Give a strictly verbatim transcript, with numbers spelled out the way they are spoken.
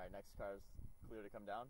All right, next car's clear to come down.